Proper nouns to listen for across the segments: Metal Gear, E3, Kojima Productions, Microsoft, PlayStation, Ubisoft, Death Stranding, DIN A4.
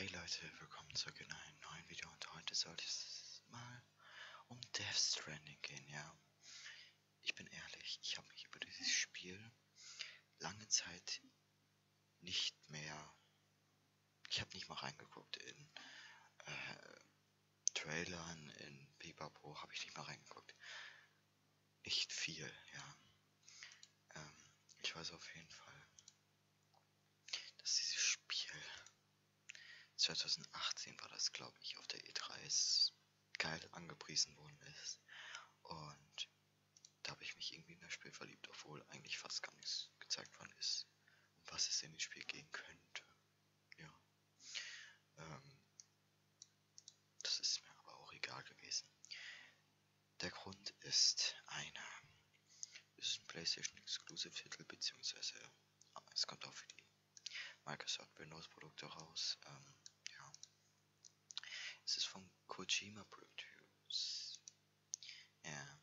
Hey Leute, willkommen zurück in einem neuen Video und heute soll es mal um Death Stranding gehen, ja. Ich bin ehrlich, ich habe mich über dieses Spiel lange Zeit nicht mehr... Ich habe nicht mal reingeguckt in Trailern, in Pipapo, habe ich nicht mal reingeguckt. Nicht viel, ja. Ich weiß auf jeden Fall, dass dieses Spiel... 2018 war das, glaube ich, auf der E3 geil angepriesen worden ist. Und da habe ich mich irgendwie in das Spiel verliebt, obwohl eigentlich fast gar nichts gezeigt worden ist, um was es in dem Spiel gehen könnte. Ja. Das ist mir aber auch egal gewesen. Der Grund ist einer. Es ist ein PlayStation Exclusive Titel, beziehungsweise es kommt auch für die Microsoft Windows Produkte raus. Ja. Es ist von Kojima Productions. Ja.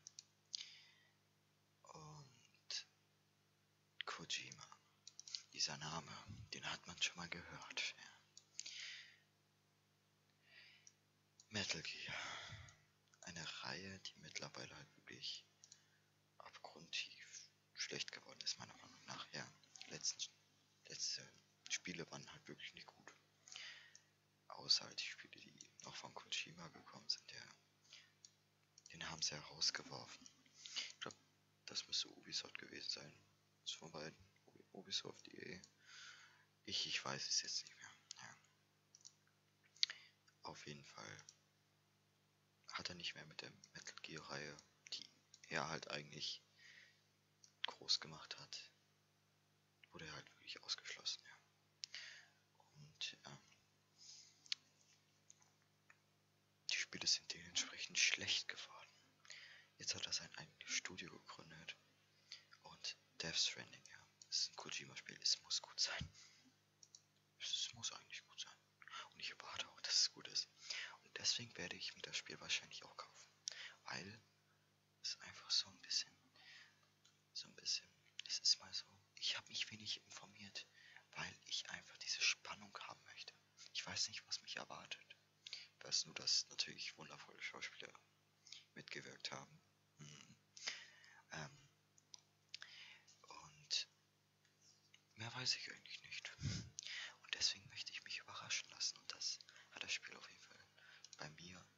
Und Kojima. Dieser Name, den hat man schon mal gehört. Ja. Metal Gear. Eine Reihe, die mittlerweile halt wirklich abgrundtief schlecht geworden ist, meiner Meinung nach. Ja, letzte Spiele waren halt wirklich nicht gut. Außer halt die Spiele, die noch von Kojima gekommen sind, ja. Den haben sie ja rausgeworfen. Ich glaube, das müsste Ubisoft gewesen sein. Das ist von beiden. Ubisoft.de. Ich weiß es jetzt nicht mehr. Ja. Auf jeden Fall hat er nicht mehr mit der Metal Gear Reihe, die er halt eigentlich groß gemacht hat, wurde er halt wirklich ausgeschlossen, ja. Und die Spiele sind dementsprechend schlecht geworden. Jetzt hat er sein eigenes Studio gegründet. Und Death Stranding, ja, ist ein Kojima-Spiel, es muss gut sein. Es muss eigentlich gut sein. Und ich erwarte auch, dass es gut ist. Und deswegen werde ich mir das Spiel wahrscheinlich auch kaufen. Weil es einfach es ist mal so, ich habe mich wenig informiert, weil ich einfach diese Spannung haben möchte. Ich weiß nicht, was mich erwartet. Ich weiß nur, dass natürlich wundervolle Schauspieler mitgewirkt haben. Und mehr weiß ich eigentlich nicht. Und deswegen möchte ich mich überraschen lassen. Und das hat das Spiel auf jeden Fall bei mir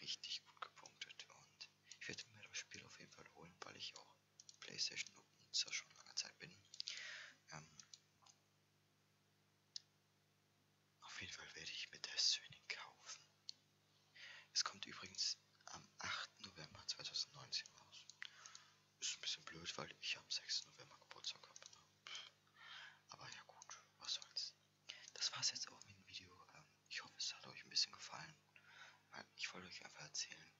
richtig gut gepunktet. Und ich werde mir das Spiel auf jeden Fall holen, weil ich auch PlayStation-Nutzer schon lange Zeit bin. Auf jeden Fall werde ich mir Death Stranding kaufen. Es kommt übrigens am 8. November 2019 raus. Ist ein bisschen blöd, weil ich am 6. November Geburtstag habe. Aber ja gut, was soll's. Das war's jetzt auch mit dem Video. Ich hoffe, es hat euch ein bisschen gefallen. Ich wollte euch einfach erzählen,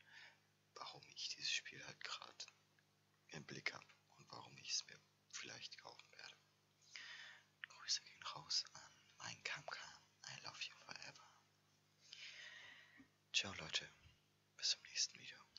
warum ich dieses Spiel halt gerade im Blick habe und warum ich es mir vielleicht kaufen werde. Grüße gehen raus an meinen Kamka. I love you forever. Ciao Leute, bis zum nächsten Video.